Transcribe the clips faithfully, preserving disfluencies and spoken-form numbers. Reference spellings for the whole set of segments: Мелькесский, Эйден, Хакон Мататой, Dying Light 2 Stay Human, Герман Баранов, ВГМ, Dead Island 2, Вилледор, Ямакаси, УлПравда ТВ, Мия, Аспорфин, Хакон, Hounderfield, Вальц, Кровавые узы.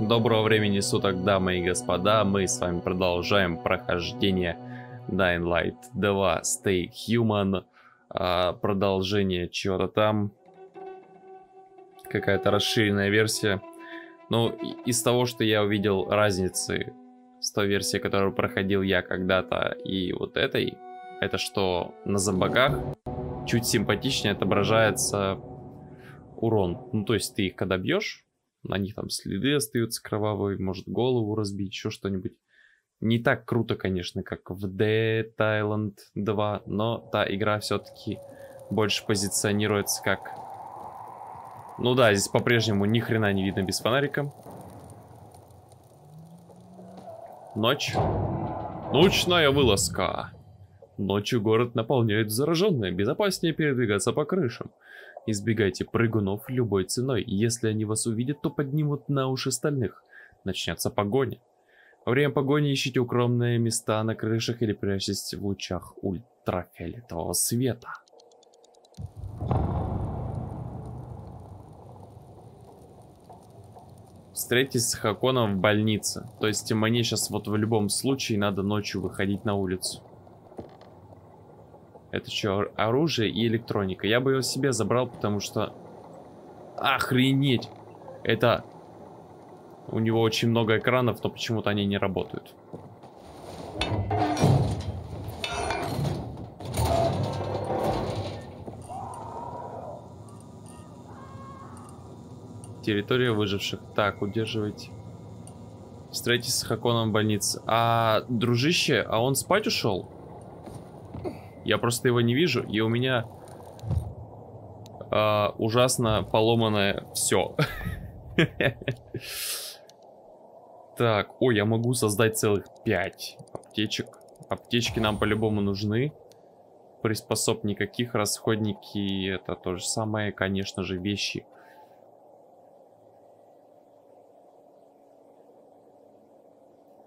Доброго времени суток, дамы и господа. Мы с вами продолжаем прохождение Dying Light два Stay Human. а, Продолжение чего-то там. Какая-то расширенная версия. Ну, из того, что я увидел разницы с той версией, которую проходил я когда-то, и вот этой, это что на зомбаках чуть симпатичнее отображается урон. Ну, то есть ты их когда бьешь, на них там следы остаются кровавые, может голову разбить, еще что-нибудь. Не так круто, конечно, как в Dead Island два, но та игра все-таки больше позиционируется как... Ну да, здесь по-прежнему ни хрена не видно без фонарика. Ночь. Ночная вылазка. Ночью город наполняют зараженные. Безопаснее передвигаться по крышам. Избегайте прыгунов любой ценой. Если они вас увидят, то поднимут на уши остальных. Начнется погоня. Во время погони ищите укромные места на крышах или прячьтесь в лучах ультрафиолетового света. Встретитесь с Хаконом в больнице. То есть мне сейчас вот в любом случае надо ночью выходить на улицу. Это что, оружие и электроника? Я бы его себе забрал, потому что... Охренеть! Это... У него очень много экранов, но почему-то они не работают. Территория выживших. Так, удерживайте. Встретитесь с Хаконом в больнице. А, дружище, а он спать ушел? Я просто его не вижу, и у меня э, ужасно поломанное все. Так, ой, я могу создать целых пять аптечек. Аптечки нам по-любому нужны. Приспособ никаких, расходники, это то же самое, конечно же, вещи.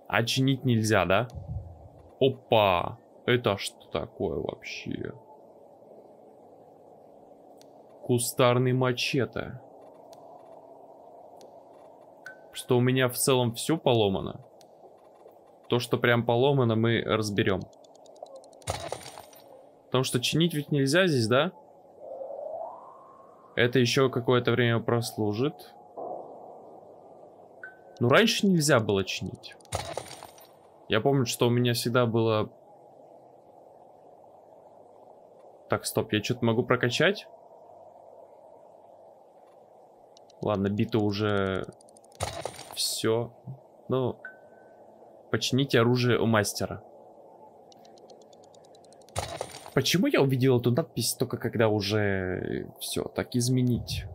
А чинить нельзя, да? Опа! Это что такое вообще? Кустарный мачете. Что у меня в целом все поломано. То, что прям поломано, мы разберем. Потому что чинить ведь нельзя здесь, да? Это еще какое-то время прослужит. Ну, раньше нельзя было чинить. Я помню, что у меня всегда было... Так, стоп, я что-то могу прокачать? Ладно, бита уже... Все. Ну, почините оружие у мастера. Почему я увидел эту надпись только когда уже... Все, так изменить.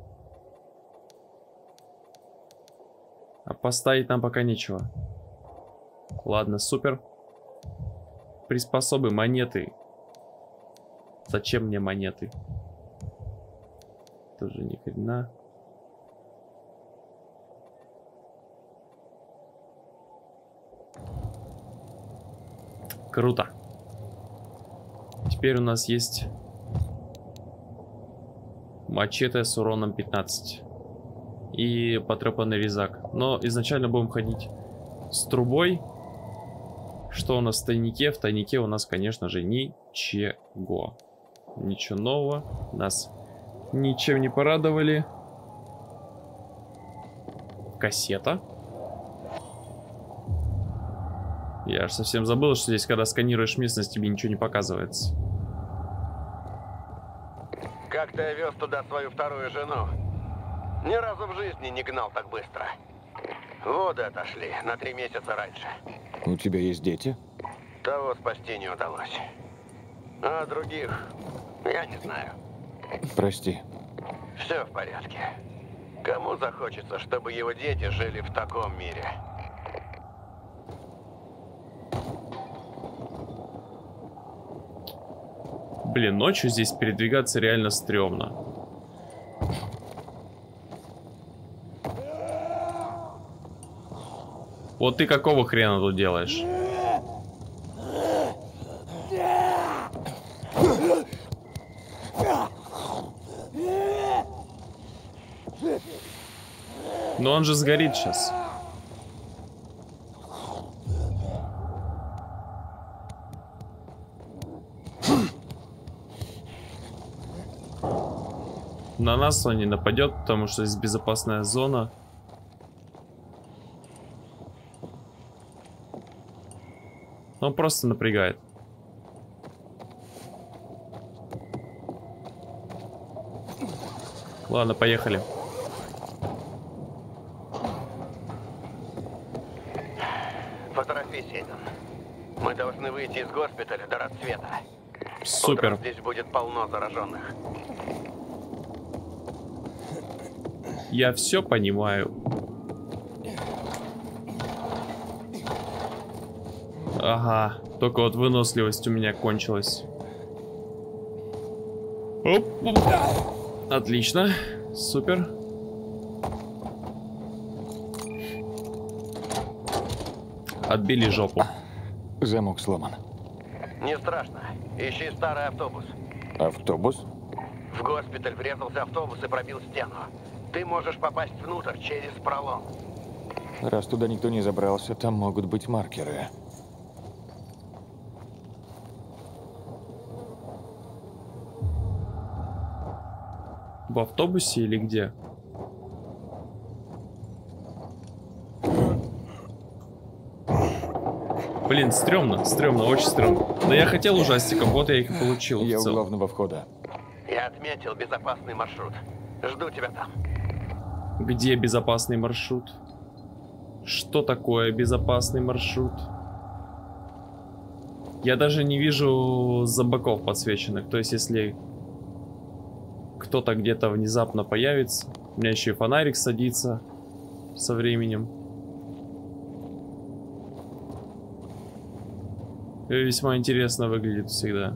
А поставить нам пока нечего. Ладно, супер. Приспособы, монеты. Зачем мне монеты? Тоже ни хрена. Круто. Теперь у нас есть мачете с уроном пятнадцать. И потрепанный резак. Но изначально будем ходить с трубой. Что у нас в тайнике? В тайнике у нас, конечно же, ничего. Ничего нового. Нас ничем не порадовали. Кассета. Я аж совсем забыл, что здесь, когда сканируешь местность, тебе ничего не показывается. Как-то я вез туда свою вторую жену. Ни разу в жизни не гнал так быстро. Воды отошли на три месяца раньше. У тебя есть дети? Того спасти не удалось. А других я не знаю. Прости. Все в порядке. Кому захочется, чтобы его дети жили в таком мире? Блин, ночью здесь передвигаться реально стрёмно. Вот ты какого хрена тут делаешь? Ну он же сгорит сейчас. На нас он не нападет, потому что здесь безопасная зона. Он просто напрягает. Ладно, поехали. Поторопись, Эйден. Мы должны выйти из госпиталя до рассвета. Супер. Утром здесь будет полно зараженных. Я все понимаю. Ага, только вот выносливость у меня кончилась. Оп. Отлично, супер. Отбили жопу. Замок сломан. Не страшно, ищи старый автобус. Автобус? В госпиталь врезался автобус и пробил стену. Ты можешь попасть внутрь через пролом. Раз туда никто не забрался, там могут быть маркеры. В автобусе или где? Блин, стрёмно, стрёмно, очень стрёмно. Да я хотел ужастиков, вот я их и получил. Я у главного входа. Я отметил безопасный маршрут. Жду тебя там. Где безопасный маршрут? Что такое безопасный маршрут? Я даже не вижу зомбаков подсвеченных. То есть, если кто-то где-то внезапно появится. У меня еще и фонарик садится со временем. И весьма интересно выглядит всегда.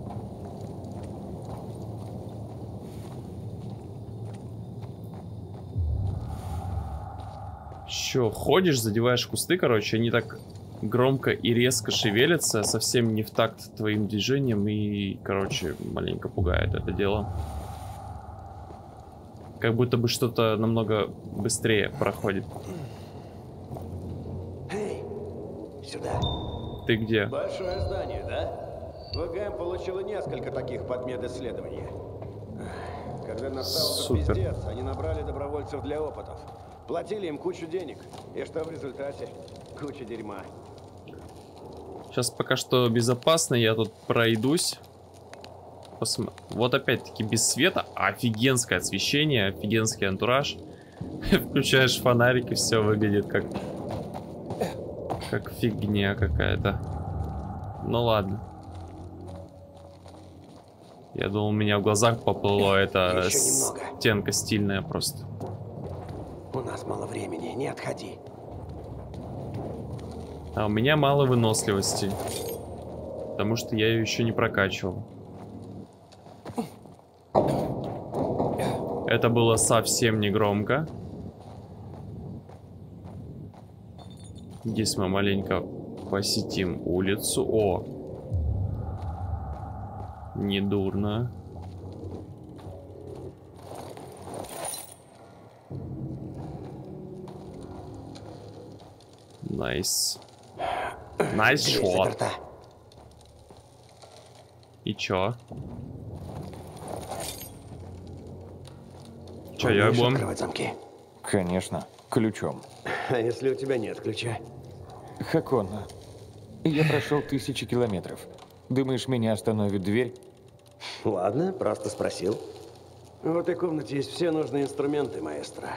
Чё, ходишь, задеваешь кусты, короче, они так громко и резко шевелятся, совсем не в такт твоим движением, и, короче, маленько пугает это дело. Как будто бы что-то намного быстрее проходит. Эй, сюда. Ты где? Большое здание, да? ВГМ получила несколько таких подмет исследований. Когда настал этот пиздец, они набрали добровольцев для опытов. Платили им кучу денег. И что в результате? Куча дерьма. Сейчас пока что безопасно. Я тут пройдусь. Посмотр... Вот опять-таки без света. Офигенское освещение. Офигенский антураж. Включаешь фонарик и все выглядит как... Как фигня какая-то. Ну ладно. Я думал, у меня в глазах поплыло. Это стенка стильная просто. У нас мало времени, не отходи. А у меня мало выносливости, потому что я ее еще не прокачивал. Это было совсем не громко. Здесь мы маленько посетим улицу. О, недурно. Найс. Найс шот. И чё? Чё, я бомб? Конечно, ключом. А если у тебя нет ключа? Хакон, я прошел тысячи километров. Думаешь, меня остановит дверь? Ладно, просто спросил. В этой комнате есть все нужные инструменты, маэстро.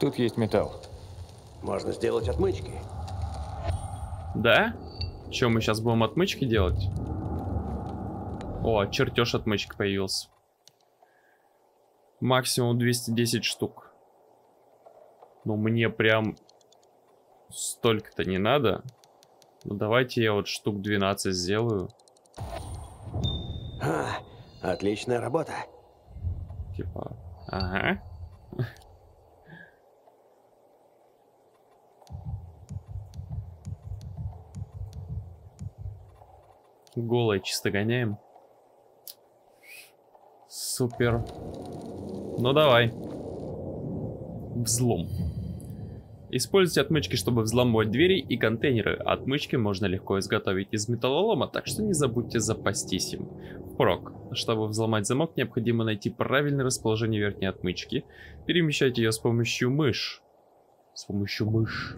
Тут есть металл. Можно сделать отмычки. Да? Чё, мы сейчас будем отмычки делать? О, чертеж отмычек появился. Максимум двести десять штук. Ну, мне прям столько-то не надо. Ну, давайте я вот штук двенадцать сделаю. А, отличная работа. Типа, ага. Голое чисто гоняем. Супер. Ну давай. Взлом. Используйте отмычки, чтобы взломать двери и контейнеры. Отмычки можно легко изготовить из металлолома, так что не забудьте запастись им. Впрок. Чтобы взломать замок, необходимо найти правильное расположение верхней отмычки. Перемещайте ее с помощью мышь. С помощью мышь.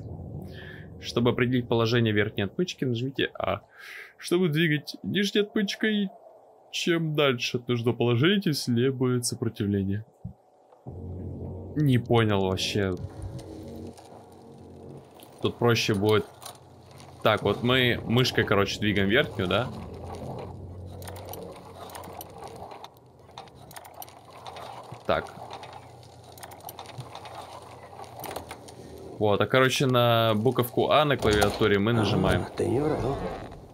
Чтобы определить положение верхней отмычки, нажмите А. Чтобы двигать нижней отмычкой, чем дальше от нужного положения, следует сопротивление. Не понял вообще. Тут проще будет. Так, вот мы мышкой, короче, двигаем верхнюю, да? Так. Вот, а, короче, на буковку А на клавиатуре мы нажимаем. А, ты не врал.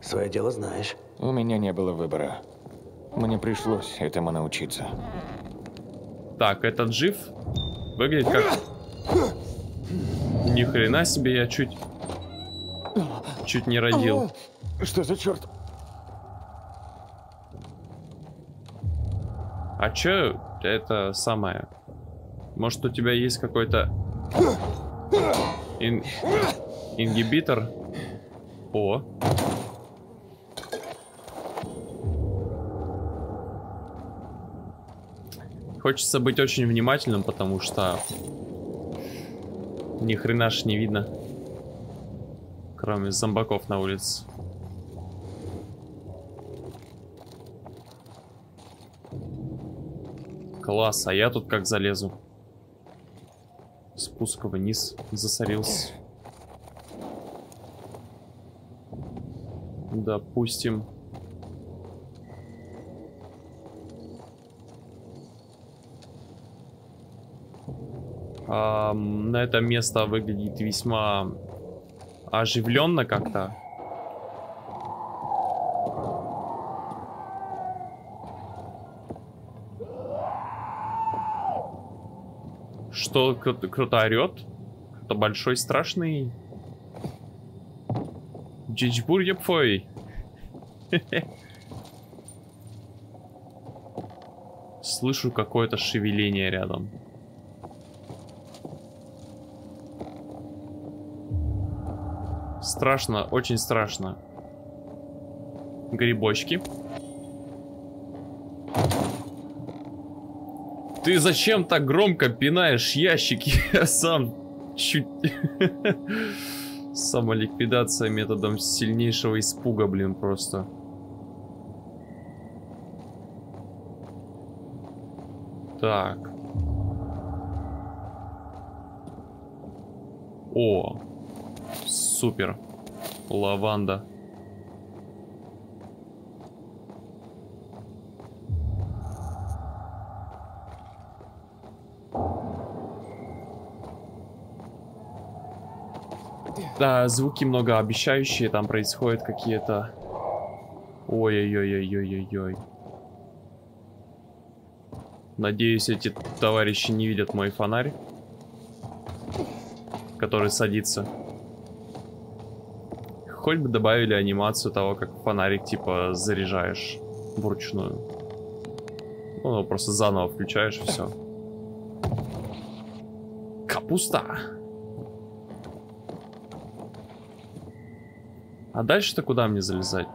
Свое дело знаешь. У меня не было выбора. Мне пришлось этому научиться. Так, этот жив выглядит как... Ни хрена себе, я чуть... Чуть не родил. Что за черт? А чё это самое? Может, у тебя есть какой-то... Ин... Ингибитор? О. Хочется быть очень внимательным, потому что... Ни хрена ж не видно. Кроме зомбаков на улице. Класс, а я тут как залезу. Спуск вниз, засорился. Допустим. А, на это место выглядит весьма оживленно как-то. Что кто-то, кто-то орет? Кто-то большой, страшный. Джичбур епфой. Слышу какое-то шевеление рядом. Страшно, очень страшно. Грибочки. Ты зачем так громко пинаешь ящики? Я сам чуть... Самоликвидация методом сильнейшего испуга, блин, просто. Так. О. Супер. Лаванда. Да, звуки многообещающие. Там происходят какие-то... Ой-ой-ой-ой-ой-ой-ой. Надеюсь, эти товарищи не видят мой фонарь, который садится. Хоть бы добавили анимацию того, как фонарик, типа, заряжаешь вручную. Ну, просто заново включаешь, и все. Капуста! А дальше-то куда мне залезать?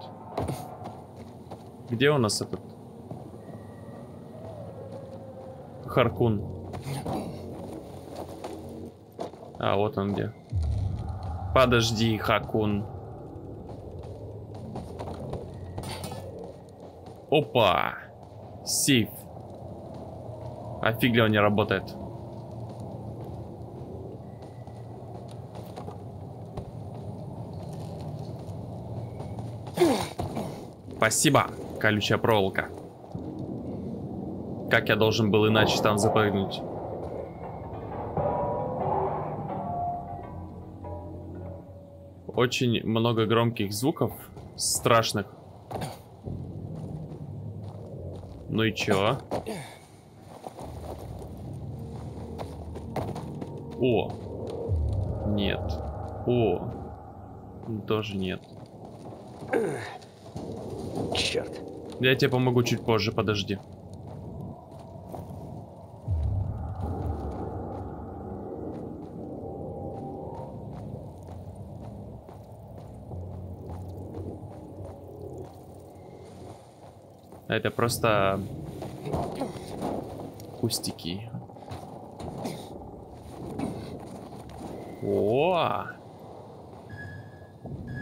Где у нас этот... Харкун? А, вот он где. Подожди, Хакон. Опа! Сейф. Офиг ли он не работает? Спасибо, колючая проволока. Как я должен был иначе там запрыгнуть? Очень много громких звуков, страшных. Ну и чё? О! Нет. О! Тоже нет. Черт. Я тебе помогу чуть позже, подожди. Это просто пустяки. О!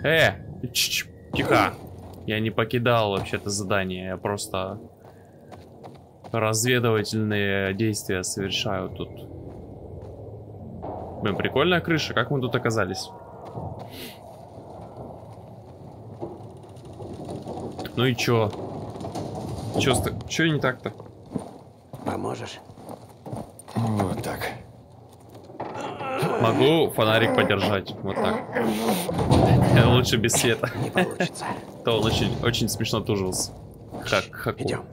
Э! Ч-ч-ч, тихо! Я не покидал вообще-то задание, я просто разведывательные действия совершаю тут. Блин, прикольная крыша, как мы тут оказались? Ну и чё? Чё, чё не так-то? Поможешь? Вот так. Могу фонарик подержать. Вот так. Лучше без света. Не получится. То он очень, очень смешно тужился. Как Хакон.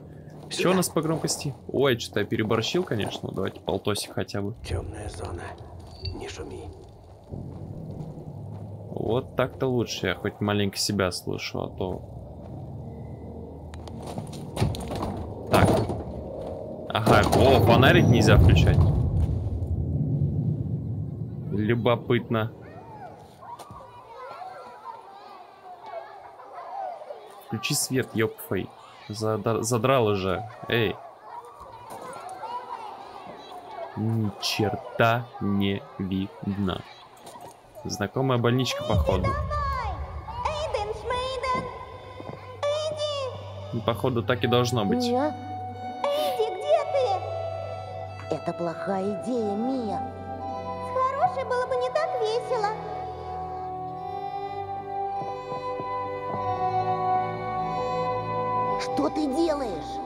Что у нас по громкости? Ой, что-то я переборщил, конечно. Давайте полтосик хотя бы. Темная зона. Не шуми. Вот так-то лучше. Я хоть маленько себя слышу, а то... Так. Ага. О, фонарик нельзя включать. Любопытно. Включи свет, ёпфей. Задрал уже. Эй. Ни черта не видно. Знакомая больничка, походу. Походу, так и должно быть. Мия? Эйди, где ты? Это плохая идея, Мия. Хорошей было бы не так весело. Что ты делаешь?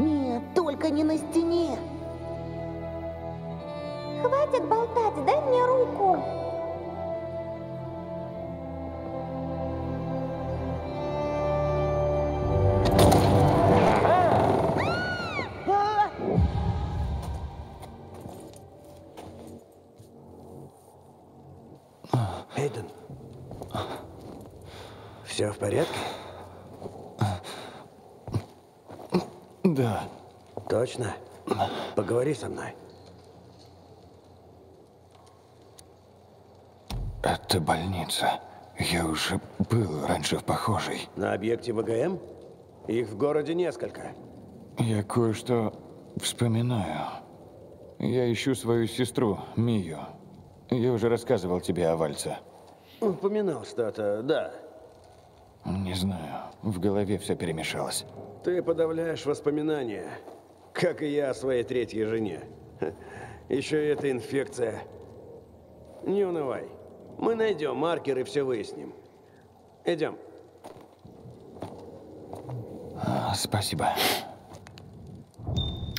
Нет, только не на стене. Хватит болтать, дай мне руку. Все в порядке? Да. Точно? Поговори со мной. Это больница. Я уже был раньше в похожей. На объекте ВГМ? Их в городе несколько. Я кое-что вспоминаю. Я ищу свою сестру, Мию. Я уже рассказывал тебе о Вальце. Упоминал что-то, да. Не знаю, в голове все перемешалось. Ты подавляешь воспоминания, как и я о своей третьей жене. Еще и эта инфекция. Не унывай. Мы найдем маркер и все выясним. Идем. Спасибо.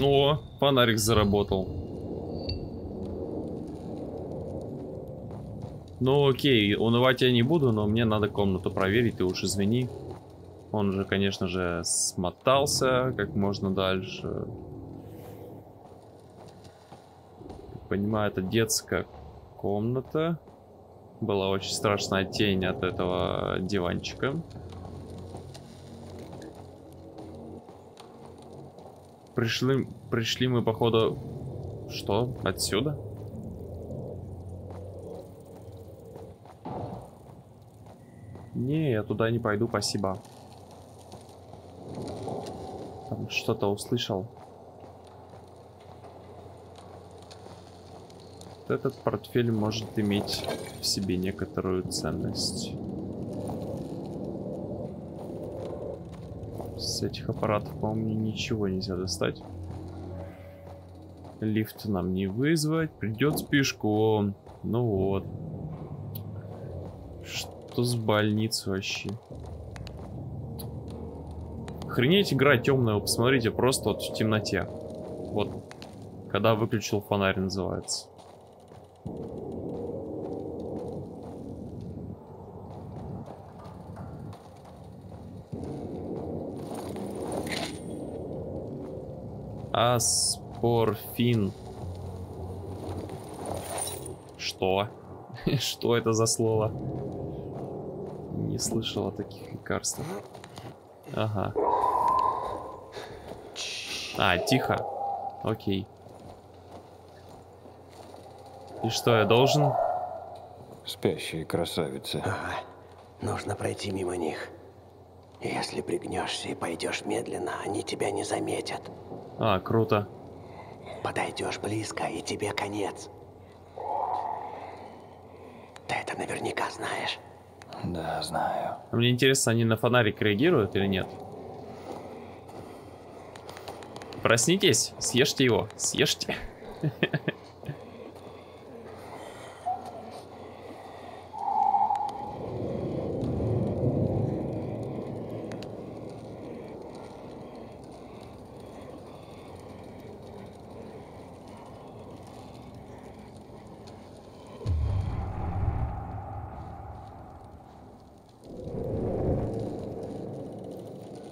О, фонарик заработал. Ну окей, унывать я не буду, но мне надо комнату проверить, ты уж извини. Он же, конечно же, смотался как можно дальше. Понимаю, это детская комната. Была очень страшная тень от этого диванчика. Пришли, пришли мы, походу... Что? Отсюда? Не, я туда не пойду, спасибо. Там что-то услышал. Этот портфель может иметь в себе некоторую ценность. С этих аппаратов, по-моему, ничего нельзя достать. Лифт нам не вызвать, придется пешком. Ну вот. Что с больницей вообще? Охренеть, игра темная, вы посмотрите, просто вот в темноте. Вот, когда выключил фонарь, называется. Аспорфин. Что? Что это за слово? Не слышал о таких лекарствах. Ага. А, тихо. Окей. И что я должен? Спящие красавицы. Ага. Нужно пройти мимо них. Если пригнешься и пойдешь медленно, они тебя не заметят. А, круто. Подойдешь близко, и тебе конец. Ты это наверняка знаешь. Да, знаю. Мне интересно, они на фонарик реагируют или нет? Проснитесь, съешьте его, съешьте.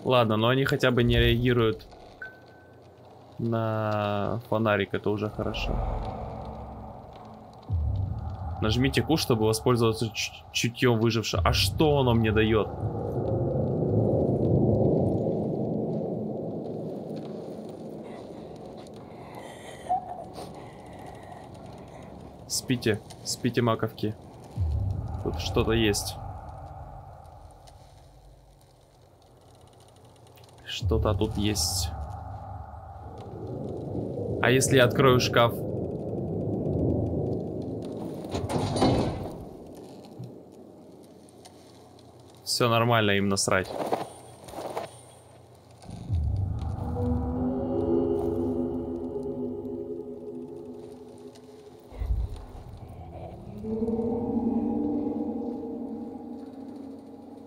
Ладно, но они хотя бы не реагируют на фонарик, это уже хорошо. Нажмите Q, чтобы воспользоваться чутьем выжившего. А что оно мне дает? Спите, спите, маковки. Тут что-то есть. Что-то тут есть. А если я открою шкаф? Все нормально, им насрать.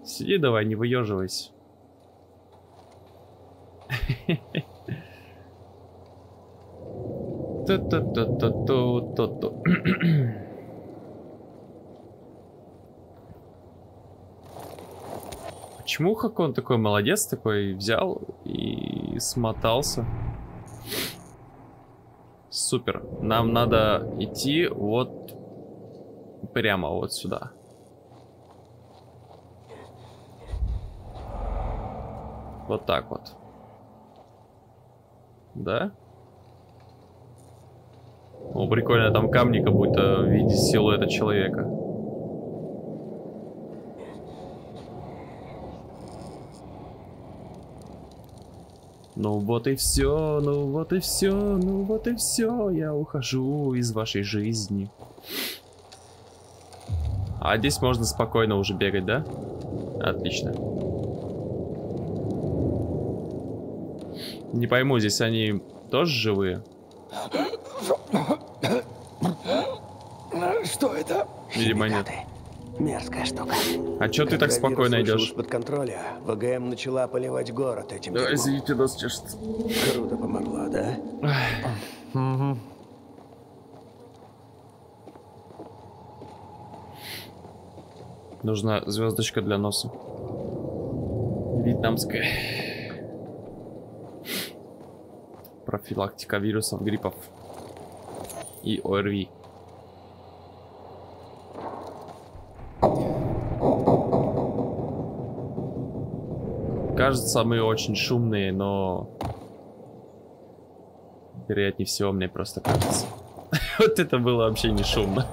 Сиди давай, не выеживайся. То-то-то-то-то-то-то. Почему Хакон такой молодец, такой взял и смотался? Супер. Нам надо идти вот прямо вот сюда. Вот так вот. Да? О, прикольно, там камни как будто в виде силуэта человека. Ну вот и все, ну вот и все, ну вот и все, я ухожу из вашей жизни. А здесь можно спокойно уже бегать, да? Отлично. Не пойму, здесь они тоже живые? Что это? Видимо, нет. Мерзкая штука. А чё ты так спокойно идешь? Под контроля ВГМ начала поливать город этим. Да, извините, нас чешется. Круто помогла, да? Угу. Нужна звездочка для носа. Вьетнамская. Профилактика вирусов, гриппов и ОРВИ. Кажется, мы очень шумные, но вероятнее всего мне просто кажется. Вот это было вообще не шумно.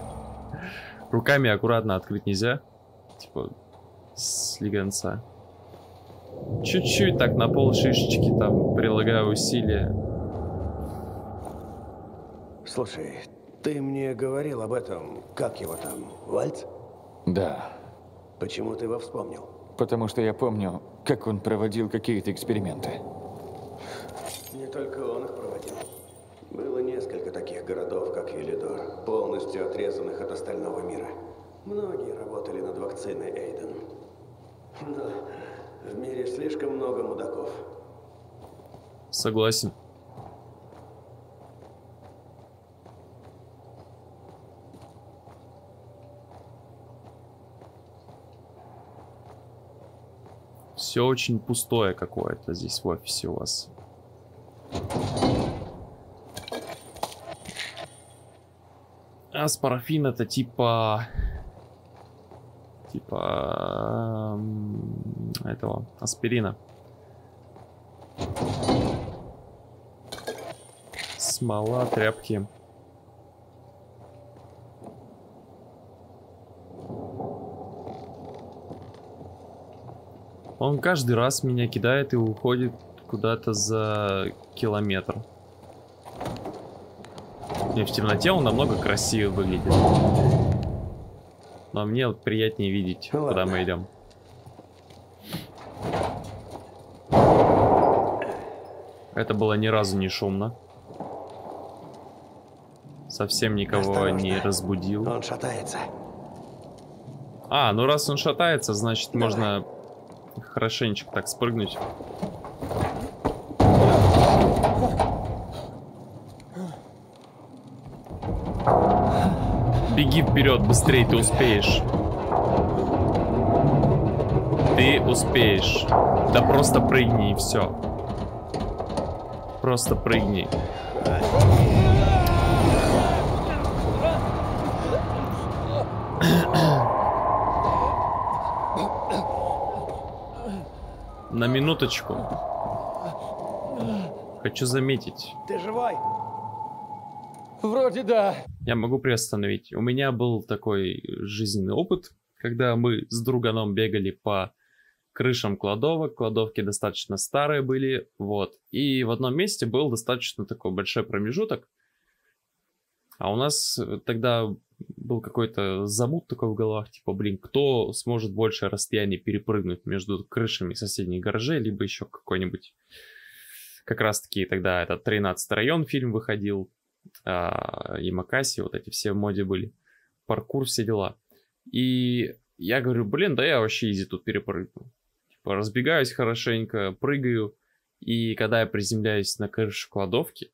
Руками аккуратно открыть нельзя. Типа слегонца. Чуть-чуть так на пол шишечки там прилагаю усилия. Слушай, ты мне говорил об этом, как его там, Вальц? Да. Почему ты его вспомнил? Потому что я помню, как он проводил какие-то эксперименты. Не только он их проводил. Было несколько таких городов, как Вилледор, полностью отрезанных от остального мира. Многие работали над вакциной Эйден. Но в мире слишком много мудаков. Согласен. Все очень пустое какое-то здесь в офисе у вас. Аспорфин это типа... Типа... Этого... Аспирина. Смола, тряпки. Он каждый раз меня кидает и уходит куда-то за километр. И в темноте он намного красивее выглядит. Но мне вот приятнее видеть, ну, куда ладно. Мы идем. Это было ни разу не шумно. Совсем никого осторожно. Не разбудил. Он шатается. А, ну раз он шатается, значит давай. Можно хорошенечко так спрыгнуть. Беги вперед, быстрее, ты успеешь. Ты успеешь. Да просто прыгни и все. Просто прыгни. На минуточку. Хочу заметить. Ты живой? Вроде да. Я могу приостановить. У меня был такой жизненный опыт, когда мы с друганом бегали по крышам кладовок. Кладовки достаточно старые были. Вот. И в одном месте был достаточно такой большой промежуток. А у нас тогда был какой-то замут такой в головах, типа, блин, кто сможет больше расстояние перепрыгнуть между крышами соседних гаражей, либо еще какой-нибудь. Как раз-таки тогда этот тринадцатый район фильм выходил, а, Ямакаси, вот эти все в моде были, паркур, все дела. И я говорю, блин, да я вообще изи тут перепрыгну. Типа, разбегаюсь хорошенько, прыгаю, и когда я приземляюсь на крышу кладовки,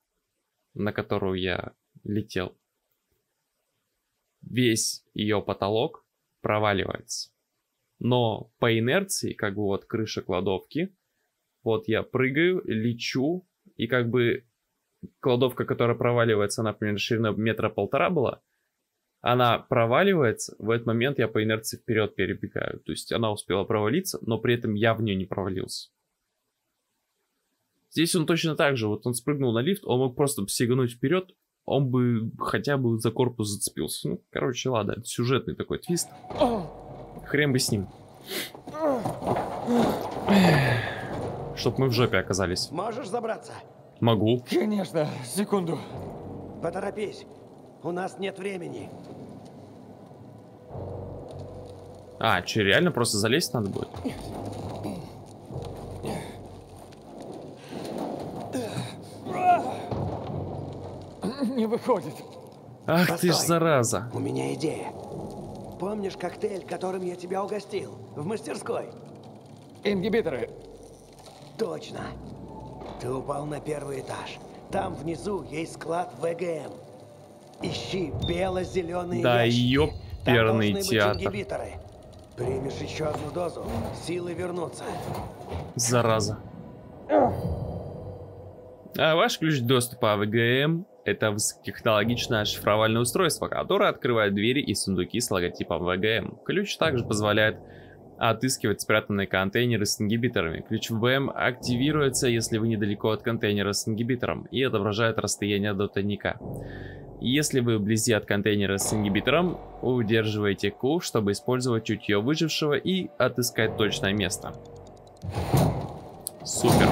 на которую я летел, весь ее потолок проваливается. Но по инерции, как бы вот крыша кладовки, вот я прыгаю, лечу, и как бы кладовка, которая проваливается, она, например, ширина метра полтора была, она проваливается, в этот момент я по инерции вперед перебегаю. То есть она успела провалиться, но при этом я в нее не провалился. Здесь он точно так же, вот он спрыгнул на лифт, он мог просто сигануть вперед, он бы хотя бы за корпус зацепился. Ну, короче, ладно, это сюжетный такой твист. Хрен бы с ним. Чтоб мы в жопе оказались. Можешь забраться? Могу. Конечно, секунду. Поторопись, у нас нет времени. А, че, реально просто залезть надо будет? Не выходит. Ах, постой. Ты ж зараза. У меня идея. Помнишь коктейль, которым я тебя угостил? В мастерской. Ингибиторы. Точно. Ты упал на первый этаж. Там внизу есть склад ВГМ. Ищи бело-зеленые да ящики. Да ёперный театр. Ингибиторы. Примешь еще одну дозу, силы вернутся. Зараза. А ваш ключ доступа ВГМ — это высокотехнологичное шифровальное устройство, которое открывает двери и сундуки с логотипом ВГМ. Ключ также позволяет отыскивать спрятанные контейнеры с ингибиторами. Ключ ВГМ активируется, если вы недалеко от контейнера с ингибитором, и отображает расстояние до тайника. Если вы вблизи от контейнера с ингибитором, удерживаете Q, чтобы использовать чутье выжившего и отыскать точное место. Супер.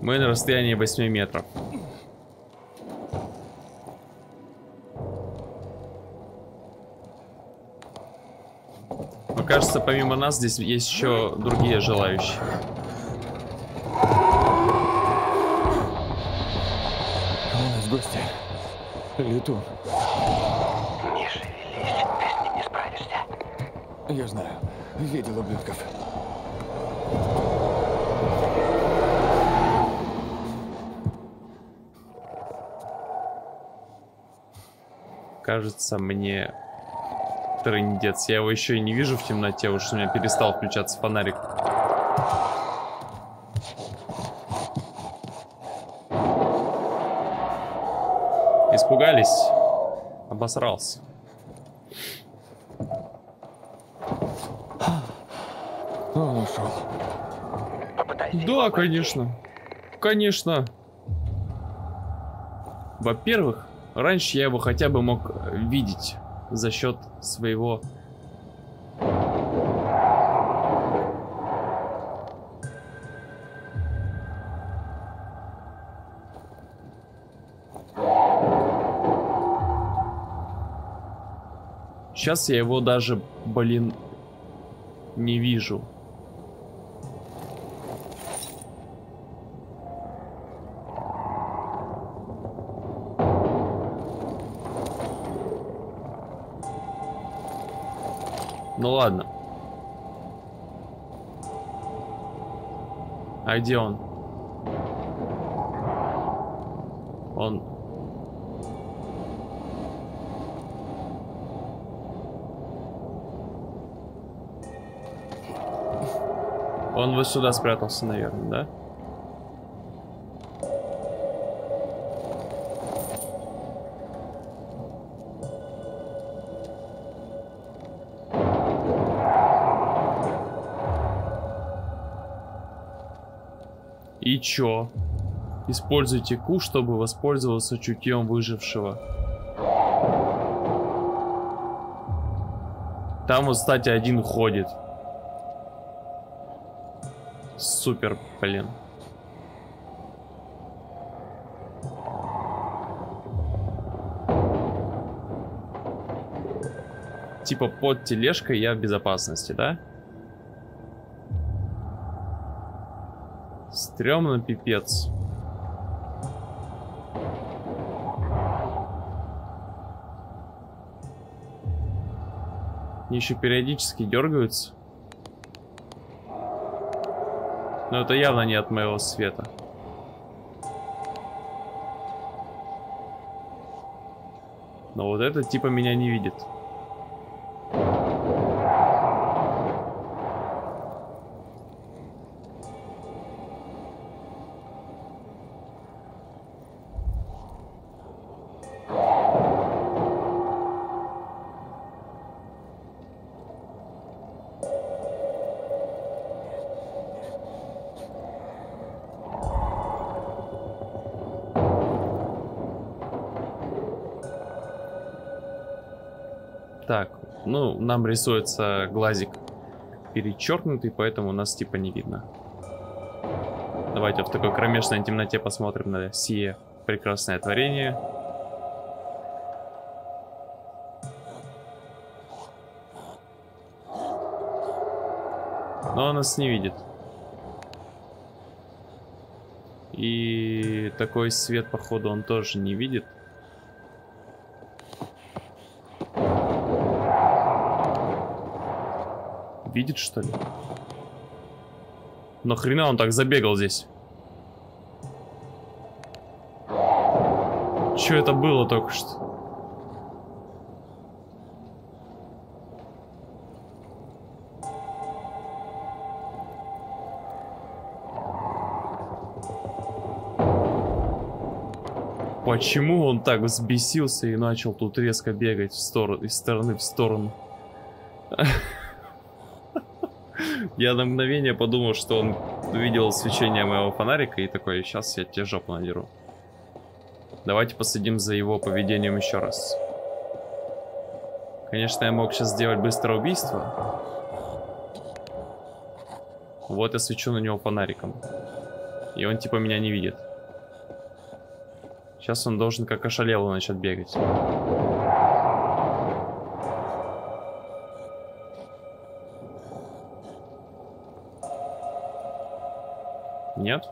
Мы на расстоянии восьми метров. Кажется, помимо нас здесь есть еще другие желающие. У нас гости. Летун. Не шевелись, ты с ним не справишься. Я знаю. Видел ублюдков. Кажется, мне... трындец. Я его еще и не вижу в темноте, уж у меня перестал включаться фонарик. Испугались? Обосрался. Он ушел. Да, конечно. Конечно. Во-первых, раньше я его хотя бы мог видеть. За счет своего сейчас я его даже, блин, не вижу. Ну ладно. А где он? Он. Он вот сюда спрятался, наверное, да? И чё? Используйте Q, чтобы воспользоваться чутьем выжившего. Там вот, кстати, один ходит. Супер, блин. Типа под тележкой я в безопасности, да? Стрёмно, пипец. Они еще периодически дергаются. Но это явно не от моего света. Но вот это типа меня не видит. Так, ну, нам рисуется глазик перечеркнутый, поэтому нас типа не видно. Давайте в такой кромешной темноте посмотрим на сие прекрасное творение. Но он нас не видит. И такой свет, походу, он тоже не видит. Видит, что ли? Нахрена он так забегал здесь? Чё это было только что? Почему он так взбесился и начал тут резко бегать в сторону, из стороны в сторону? Я на мгновение подумал, что он увидел свечение моего фонарика и такой, сейчас я тебе жопу надеру. Давайте последим за его поведением еще раз. Конечно, я мог сейчас сделать быстрое убийство. Вот я свечу на него фонариком. И он типа меня не видит. Сейчас он должен как ошалелый начать бегать. Нет?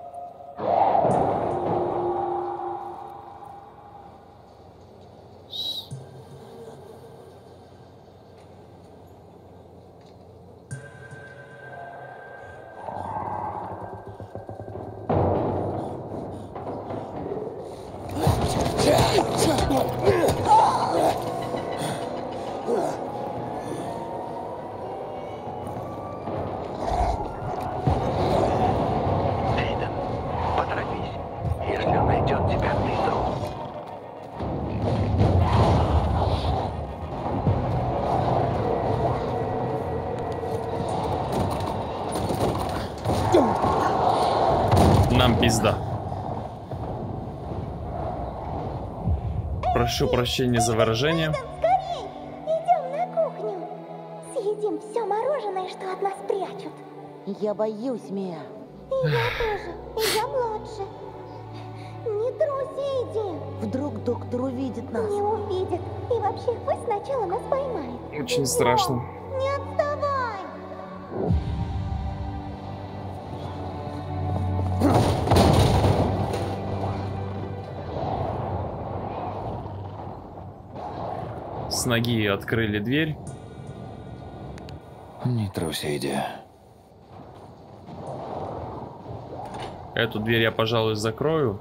Пизда. Прошу прощения за выражение. Скорей, идем на кухню. Съедим все мороженое, что от нас прячут. Я боюсь, Мия. И я тоже. И я младше. Не труси, иди. Вдруг доктор увидит нас. Не увидит. И вообще, пусть сначала нас поймает. Очень Ты страшно. Что? Не отставай! С ноги открыли дверь. Не трусь, иди. Эту дверь я, пожалуй, закрою.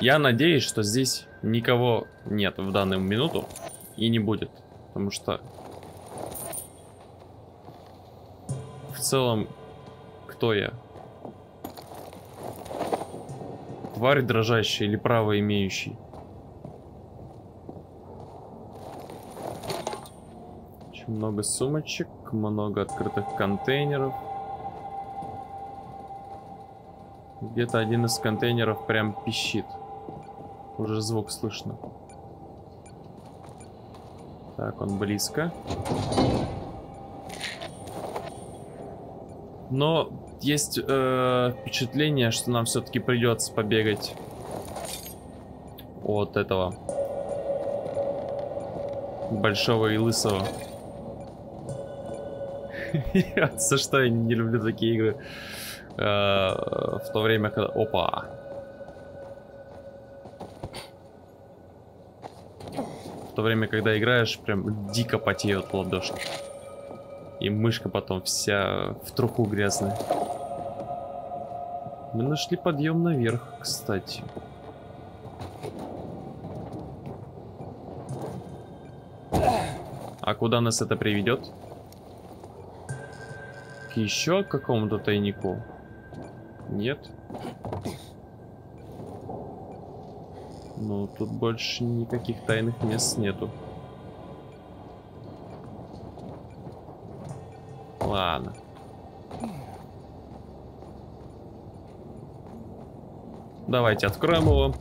Я надеюсь, что здесь никого нет в данную минуту и не будет. Потому что в целом, кто я? Тварь дрожащая или право имеющий? Очень много сумочек, много открытых контейнеров. Где-то один из контейнеров прям пищит. Уже звук слышно. Так, он близко. Но есть э, впечатление, что нам все-таки придется побегать от этого большого и лысого. За что я не люблю такие игры. В то время, когда... Опа! В то время, когда играешь, прям дико потеют ладошки. И мышка потом вся в труху грязная. Мы нашли подъем наверх, кстати. А куда нас это приведет? К еще какому-то тайнику? Нет. Ну, тут больше никаких тайных мест нету. Ладно. Давайте откроем его.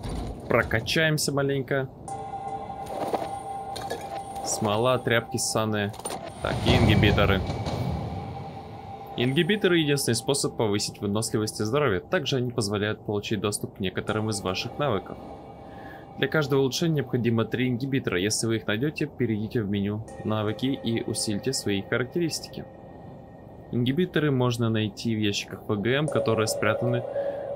Прокачаемся маленько. Смола, тряпки ссаные. Так, и ингибиторы. Ингибиторы — единственный способ повысить выносливость и здоровье. Также они позволяют получить доступ к некоторым из ваших навыков. Для каждого улучшения необходимо три ингибитора. Если вы их найдете, перейдите в меню «Навыки» и усильте свои характеристики. Ингибиторы можно найти в ящиках ВГМ, которые спрятаны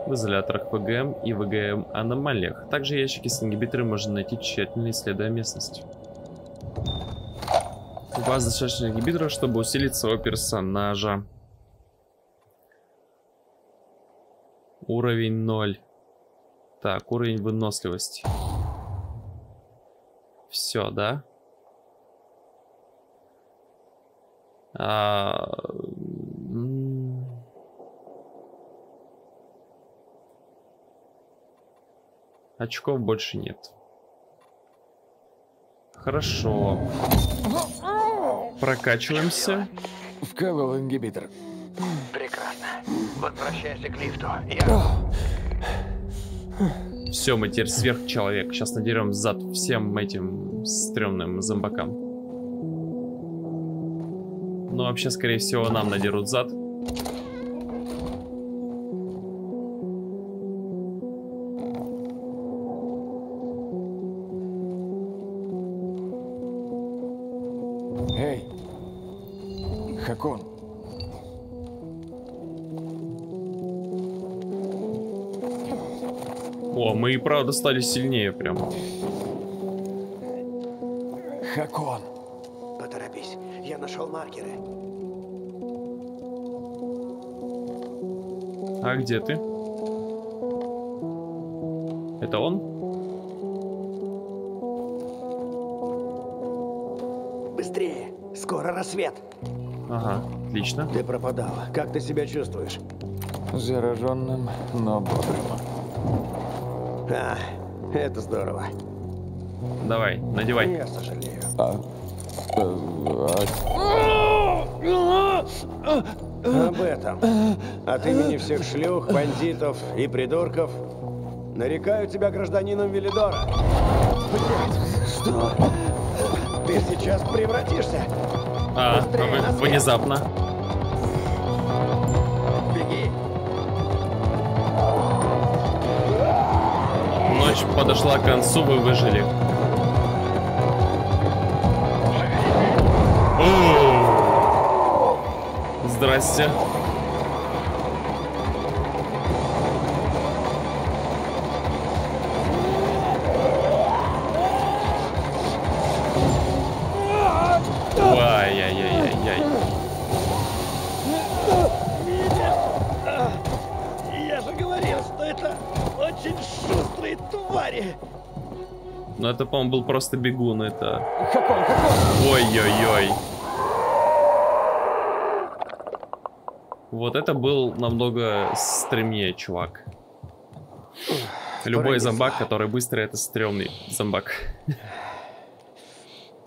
в изоляторах ВГМ и ВГМ-аномалиях. Также ящики с ингибиторами можно найти, тщательно исследуя местность. У вас достаточно ингибиторов, чтобы усилить своего персонажа. Уровень ноль. Так, уровень выносливости. Все, да? А... Очков больше нет. Хорошо. Прокачиваемся. Вколол ингибитор. Прекрасно. Возвращайся к лифту. Я... Все, мы теперь сверхчеловек. Сейчас надерем зад всем этим стрёмным зомбакам. Ну, вообще, скорее всего, нам надерут зад. Эй, Хакон. О, мы и правда стали сильнее прямо. Хакон. Поторопись, я нашел маркеры. А где ты? Это он? Быстрее, скоро рассвет. Ага, отлично. Ты пропадала. Как ты себя чувствуешь? Зараженным, но бодрым. Да, это здорово. Давай, надевай. Я сожалею. А, а, а... Об этом. От имени всех шлюх, бандитов и придурков нарекаю тебя гражданином Вилледора. Что? Ты сейчас превратишься. А, вы, внезапно. Беги. Ночь подошла к концу, вы выжили. О! Здрасте. Ну это, по-моему, был просто бегун, это... Ой-ой-ой. Вот это был намного стремнее, чувак. Любой зомбак, который быстро, это стрёмный зомбак.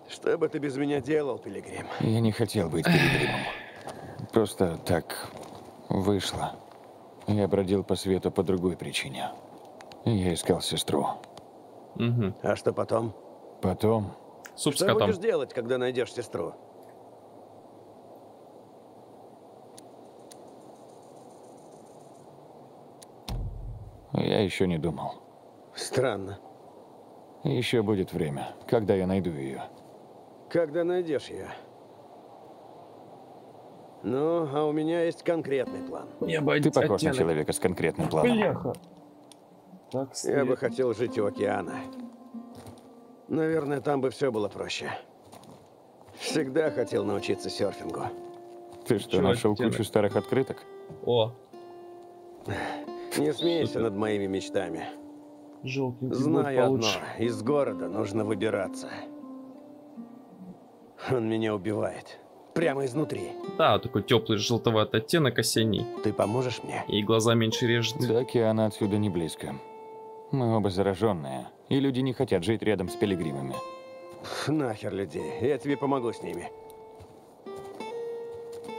Что бы ты без меня делал, Пилигрим? Я не хотел быть Пилигримом. Просто так вышло. Я бродил по свету по другой причине. Я искал сестру. Угу. А что потом? Потом. Суп с котом. Что будешь делать, когда найдешь сестру? Я еще не думал. Странно. Еще будет время, когда я найду ее. Когда найдешь ее? Ну, а у меня есть конкретный план. Я боюсь, ты похож оттенок. На человека с конкретным планом. Бляха. Я бы хотел жить у океана. Наверное, там бы все было проще. Всегда хотел научиться серфингу. Ты что, чего нашел оттенок? Кучу старых открыток? О. Не смейся над моими мечтами. Желтый. Знаю одно. Из города нужно выбираться. Он меня убивает. Прямо изнутри. Да, такой теплый желтоватый оттенок осенний. Ты поможешь мне? И глаза меньше режет. До океана отсюда не близко. Мы оба зараженные, и люди не хотят жить рядом с пилигримами. Нахер людей, я тебе помогу с ними.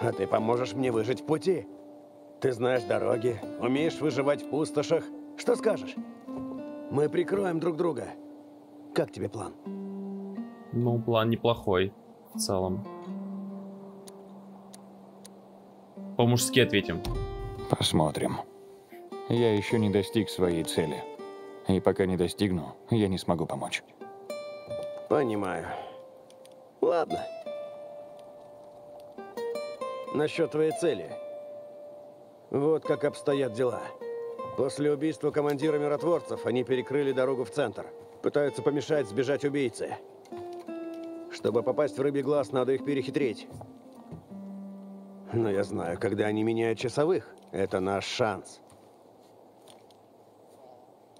А ты поможешь мне выжить в пути? Ты знаешь дороги, умеешь выживать в пустошах. Что скажешь? Мы прикроем друг друга. Как тебе план? Ну, план неплохой в целом. По-мужски ответим. Посмотрим. Я еще не достиг своей цели. И пока не достигну, я не смогу помочь. Понимаю. Ладно. Насчет твоей цели. Вот как обстоят дела. После убийства командира миротворцев они перекрыли дорогу в центр. Пытаются помешать сбежать убийцы. Чтобы попасть в рыбий глаз, надо их перехитрить. Но я знаю, когда они меняют часовых, это наш шанс.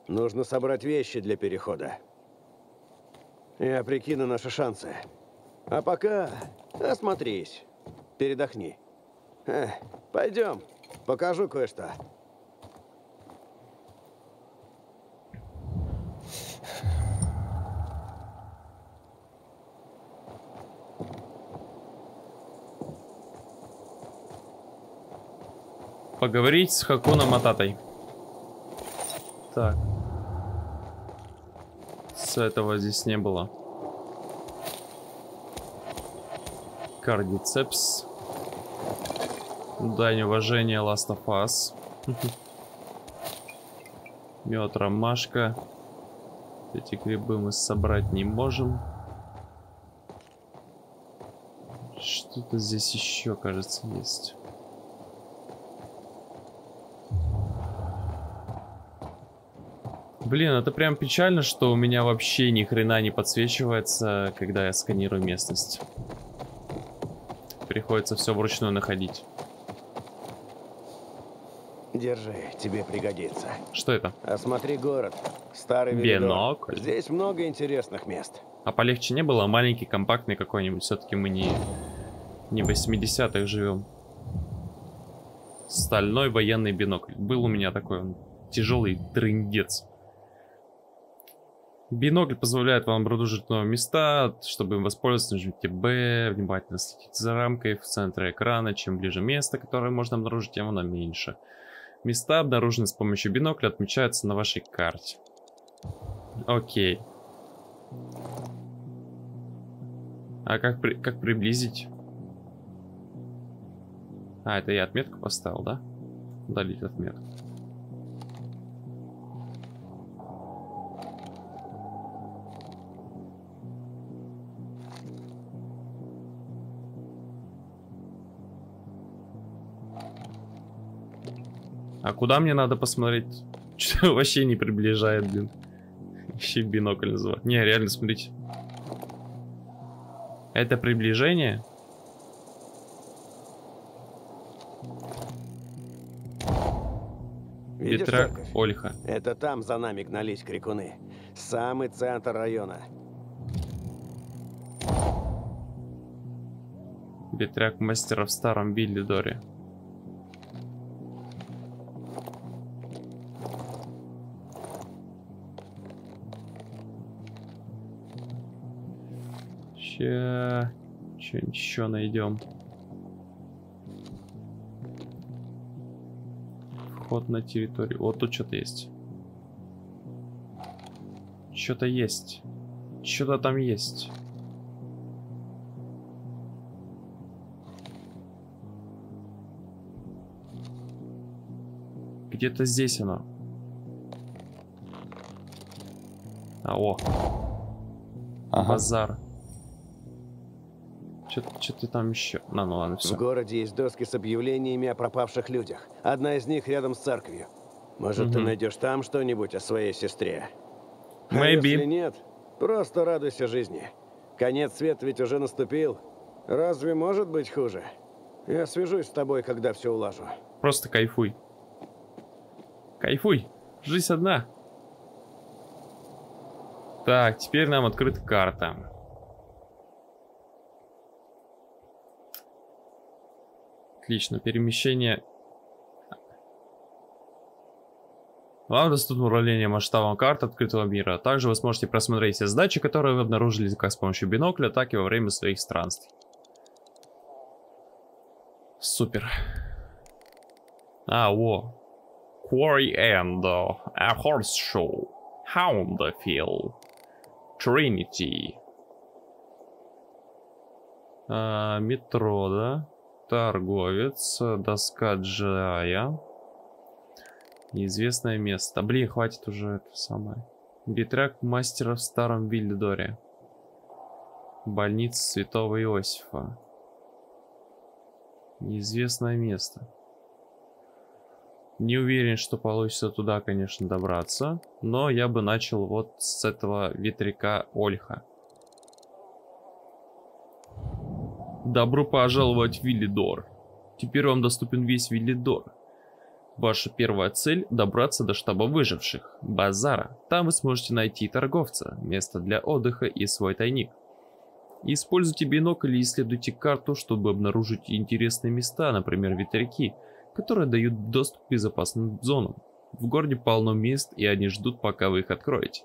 Нужно собрать вещи для перехода. Я прикину наши шансы. А пока осмотрись, передохни. Э, пойдем, покажу кое-что. Поговорить с Хаконом Мататой. Так. С этого здесь не было. Кардицепс. Дань уважения, Last of Us. Мед, ромашка. Эти грибы мы собрать не можем. Что-то здесь еще, кажется, есть. Блин, это прям печально, что у меня вообще ни хрена не подсвечивается, когда я сканирую местность. Приходится все вручную находить. Держи, тебе пригодится. Что это? Осмотри город. Старый Вилледор. Здесь много интересных мест. А полегче не было? Маленький, компактный какой-нибудь. Все-таки мы не, не в восьмидесятых живем. Стальной военный бинокль. Был у меня такой тяжелый трындец. Бинокль позволяет вам обнаружить новые места, чтобы им воспользоваться, нажмите бэ, внимательно следите за рамкой в центре экрана, чем ближе место, которое можно обнаружить, тем оно меньше. Места, обнаруженные с помощью бинокля, отмечаются на вашей карте. Окей. А как, при... как приблизить? А, это я отметку поставил, да? Удалить отметку. А куда мне надо посмотреть? Что вообще не приближает, блин. Еще бинокль называют. Не, реально, смотрите. Это приближение? Видишь, Петрак, Ольха. Это там за нами гнались крикуны. Самый центр района. Ветряк мастера в старом Вилледоре. Ща... что-нибудь еще найдем. Вход на территорию. Вот тут что-то есть. Что-то есть. Что-то там есть. Где-то здесь оно. А, о. Ага. Базар. Что-то там еще. На, ну ладно, все. В городе есть доски с объявлениями о пропавших людях. Одна из них рядом с церковью. Может, угу. ты найдешь там что-нибудь о своей сестре? Maybe. А если нет, просто радуйся жизни. Конец света ведь уже наступил. Разве может быть хуже? Я свяжусь с тобой, когда все улажу. Просто кайфуй. Кайфуй, жизнь одна. Так, теперь нам открыта карта. Отлично, перемещение. Вам доступно управление масштабом карт открытого мира. Также вы сможете просмотреть все задачи, которые вы обнаружили как с помощью бинокля, так и во время своих странствий. Супер. А, о. Quarry End, A Horseshoe, Hounderfield, Trinity. А, метро, да? Торговец, доска Джая. Неизвестное место. Блин, хватит уже это самое. Битрак мастера в старом Вилледоре. Больница Святого Иосифа. Неизвестное место. Не уверен, что получится туда, конечно, добраться. Но я бы начал вот с этого ветряка Ольха. Добро пожаловать в Вилледор. Теперь вам доступен весь Вилледор. Ваша первая цель – добраться до штаба выживших, базара. Там вы сможете найти торговца, место для отдыха и свой тайник. Используйте бинокль и исследуйте карту, чтобы обнаружить интересные места, например, ветряки, которые дают доступ к безопасным зонам. В городе полно мест, и они ждут, пока вы их откроете.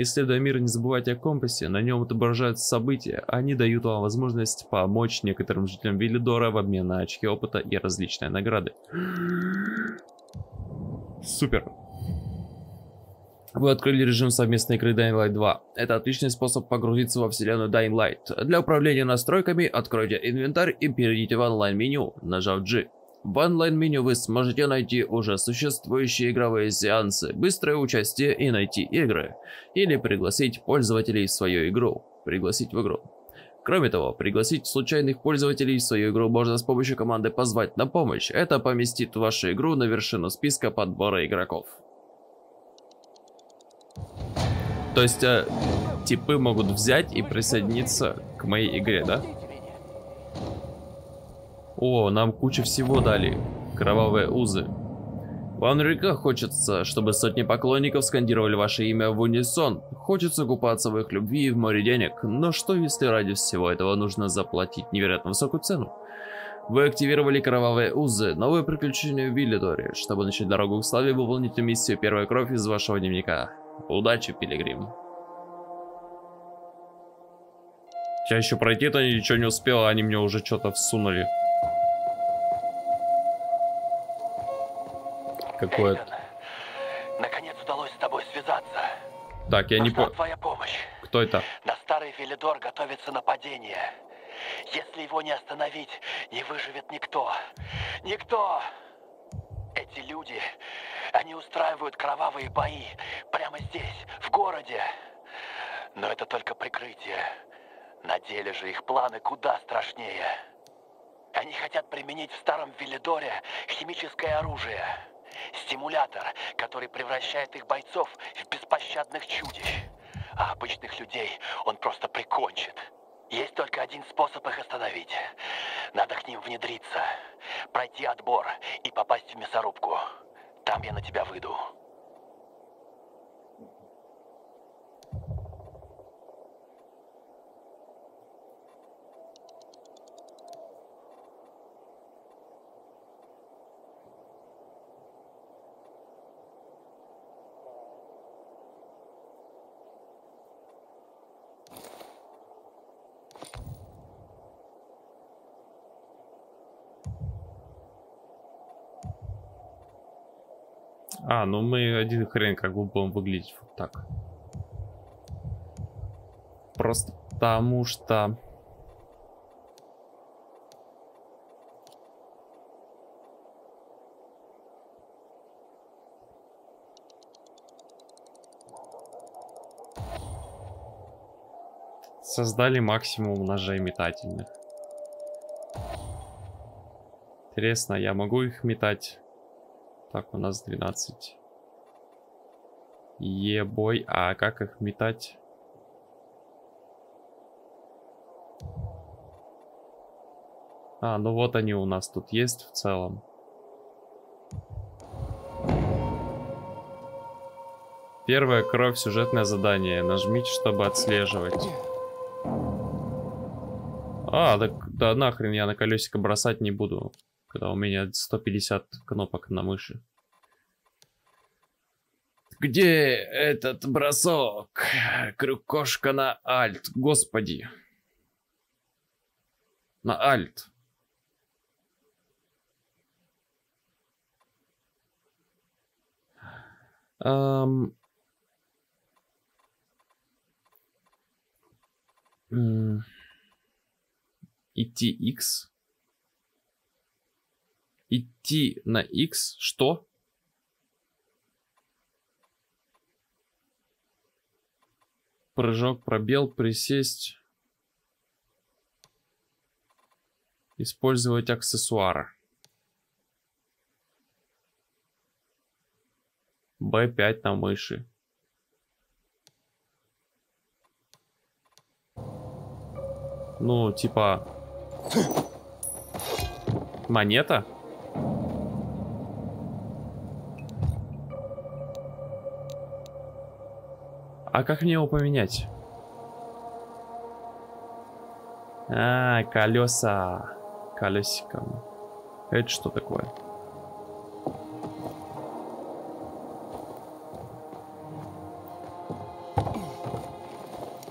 Исследуя мир, не забывайте о компасе, на нем отображаются события, они дают вам возможность помочь некоторым жителям Вилледора в обмен на очки опыта и различные награды. Супер! Вы открыли режим совместной игры Dying Light два. Это отличный способ погрузиться во вселенную Dying Light. Для управления настройками откройте инвентарь и перейдите в онлайн-меню, нажав джи. В онлайн-меню вы сможете найти уже существующие игровые сеансы, быстрое участие и найти игры. Или пригласить пользователей в свою игру. Пригласить в игру. Кроме того, пригласить случайных пользователей в свою игру можно с помощью команды «Позвать на помощь». Это поместит вашу игру на вершину списка подбора игроков. То есть, э, типы могут взять и присоединиться к моей игре, да? О, нам кучу всего дали. Кровавые узы. Вам наверняка хочется, чтобы сотни поклонников скандировали ваше имя в унисон. Хочется купаться в их любви и в море денег. Но что, если ради всего этого нужно заплатить невероятно высокую цену? Вы активировали кровавые узы, новые приключения в Вилледоре. Чтобы начать дорогу к славе, выполните миссию «Первая кровь» из вашего дневника. Удачи, пилигрим. Я еще пройти-то ничего не успел, они мне уже что-то всунули. Какое-то. Наконец удалось с тобой связаться. Так, я Нужна не понял. Твоя помощь. Кто это? На старый Вилледор готовится нападение. Если его не остановить, не выживет никто. Никто. Эти люди, они устраивают кровавые бои прямо здесь, в городе. Но это только прикрытие. На деле же их планы куда страшнее. Они хотят применить в старом Вилледоре химическое оружие. стимулятор, который превращает их бойцов в беспощадных чудищ. А обычных людей он просто прикончит. Есть только один способ их остановить. Надо к ним внедриться, пройти отбор и попасть в мясорубку. Там я на тебя выйду. А, ну мы один хрен как бы будем выглядеть вот так. Просто потому что... Создали максимум ножей метательных. Интересно, я могу их метать? Так, у нас двенадцать. Е-бой, а как их метать? А, ну вот они у нас тут есть в целом. Первая кровь, сюжетное задание. Нажмите, чтобы отслеживать. А, так, да нахрен я на колесико бросать не буду. Когда у меня сто пятьдесят кнопок на мыши. Где этот бросок? Крюкошка на альт. Господи. На альт. Эм... Идти X. Идти на X, что? Прыжок, пробел, присесть. Использовать аксессуары. бэ пять на мыши. Ну, типа... Монета? А как мне его поменять? А, колеса. Колесиком. Это что такое?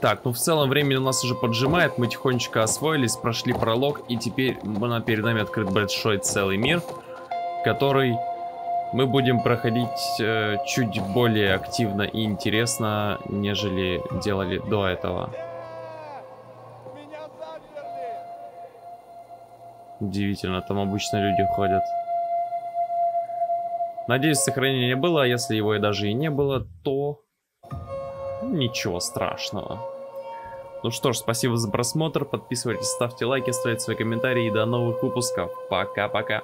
Так, ну в целом время у нас уже поджимает. Мы тихонечко освоились, прошли пролог. И теперь перед нами открыт большой целый мир, который... мы будем проходить э, чуть более активно и интересно, нежели делали до этого. Удивительно, там обычно люди ходят. Надеюсь, сохранения не было, а если его и даже и не было, то ничего страшного. Ну что ж, спасибо за просмотр, подписывайтесь, ставьте лайки, оставляйте свои комментарии и до новых выпусков. Пока-пока.